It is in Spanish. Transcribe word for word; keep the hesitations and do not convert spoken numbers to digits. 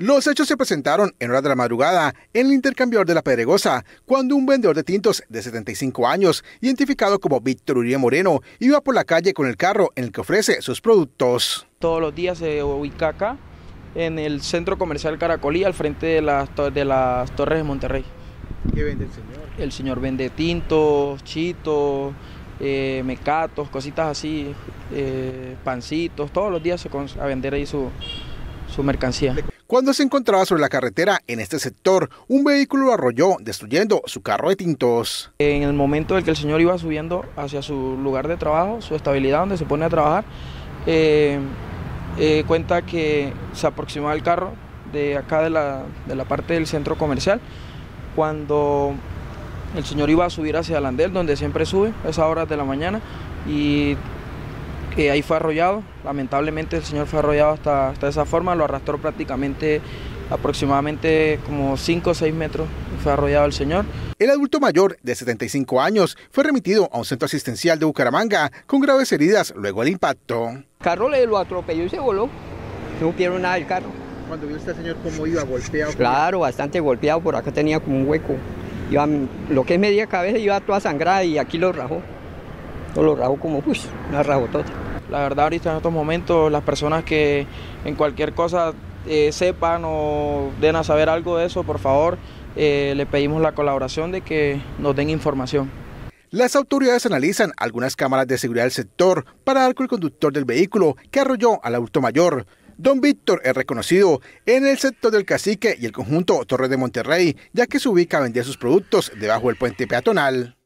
Los hechos se presentaron en horas de la madrugada en el intercambiador de La Pedregosa, cuando un vendedor de tintos de setenta y cinco años, identificado como Víctor Uribe Moreno, iba por la calle con el carro en el que ofrece sus productos. Todos los días se ubica acá, en el centro comercial Caracolí, al frente de las, de las Torres de Monterrey. ¿Qué vende el señor? El señor vende tintos, chitos, eh, mecatos, cositas así, eh, pancitos. Todos los días se con, a vender ahí su... su mercancía. Cuando se encontraba sobre la carretera en este sector, un vehículo lo arrolló, destruyendo su carro de tintos. En el momento en que el señor iba subiendo hacia su lugar de trabajo, su estabilidad donde se pone a trabajar, eh, eh, cuenta que se aproximaba el carro de acá de la, de la parte del centro comercial. Cuando el señor iba a subir hacia Landel, donde siempre sube a esas horas de la mañana, y Eh, ahí fue arrollado. Lamentablemente el señor fue arrollado hasta, hasta esa forma, lo arrastró prácticamente aproximadamente como cinco o seis metros, fue arrollado el señor. El adulto mayor de setenta y cinco años fue remitido a un centro asistencial de Bucaramanga con graves heridas luego del impacto. El carro le lo atropelló y se voló, no vieron nada del carro. Cuando vio este señor cómo iba golpeado. Claro, bastante golpeado, por acá tenía como un hueco, iba, lo que es media cabeza, iba toda sangrada y aquí lo rajó. Todo lo rajó como pues, una rajotota. La verdad ahorita en estos momentos las personas que en cualquier cosa eh, sepan o den a saber algo de eso, por favor, eh, le pedimos la colaboración de que nos den información. Las autoridades analizan algunas cámaras de seguridad del sector para dar con el conductor del vehículo que arrolló al adulto mayor. Don Víctor es reconocido en el sector del Cacique y el conjunto Torres de Monterrey, ya que se ubica a vender sus productos debajo del puente peatonal.